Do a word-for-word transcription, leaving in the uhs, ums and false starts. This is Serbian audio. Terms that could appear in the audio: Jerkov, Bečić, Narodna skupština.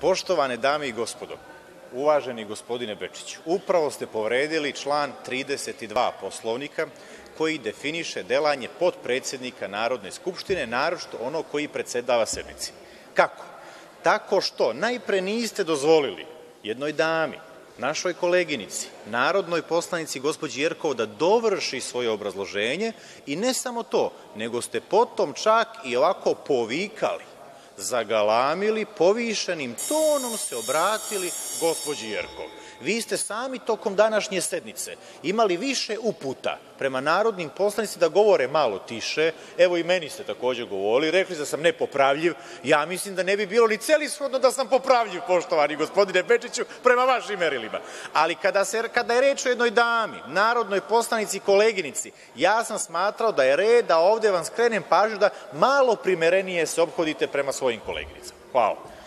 Poštovane dame i gospodo, uvaženi gospodine Bečić, upravo ste povredili član trideset dva poslovnika koji definiše delanje potpredsednika Narodne skupštine, naročito ono koji predsedava sednici. Kako? Tako što najpre niste dozvolili jednoj dami, našoj koleginici, narodnoj poslanici gospođi Jerkov, da dovrši svoje obrazloženje i ne samo to, nego ste potom čak i ovako povikali, zagalamili, povišenim tonom se obratili gospođi Jerkov. Vi ste sami tokom današnje sednice imali više uputa prema narodnim poslanicima da govore malo tiše. Evo i meni ste takođe govorili, rekli da sam nepopravljiv. Ja mislim da ne bi bilo ni celishodno da sam popravljiv, poštovani gospodine Bečiću, prema vašim merilima. Ali kada, se, kada je reč o jednoj dami, narodnoj poslanici, koleginici, ja sam smatrao da je red da ovde vam skrenem pažnju da malo primerenije se ophodite prema svojim koleginicama. Hvala.